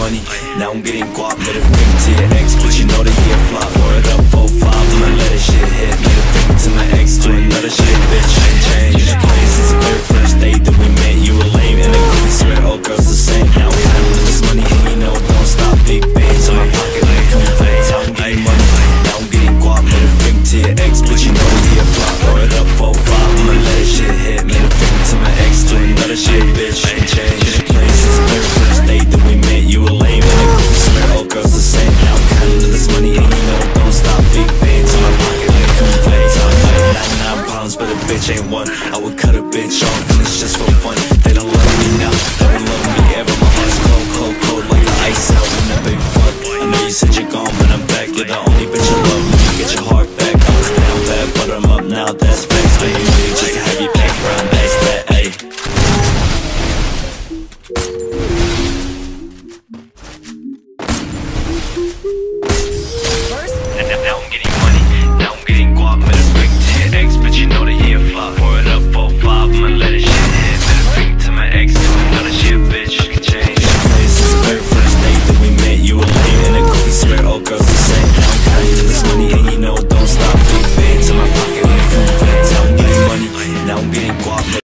money. Now I'm getting guap, let it ring to your ex, but you know that he a flop. Pour it up, 4-5, I'ma let it shit hit. Get a victim to my ex, to another shit, bitch. I changed, this is a very first date that we met. You were lame and a goofy, swear all girls the same. Now we handle this money, and you know don't stop. Big bands on my pocket, like coming back, I'm getting money. Now I'm getting guap, let it ring to your ex, but you know he a flop. Pour it up, 4-5, I'ma let it shit hit. Get a victim to my ex, to another shit, bitch. I changed. Bitch ain't one, I would cut a bitch off and it's just for fun. They don't love me now, they don't love me ever. My heart's cold, cold, cold like the ice out when that baby fuck. I know you said you're gone but I'm back. You're the only bitch I love, let me get your heart back. I was down bad but I'm up now, that's facts. But you need just to have you back around, that's that, ayy. And now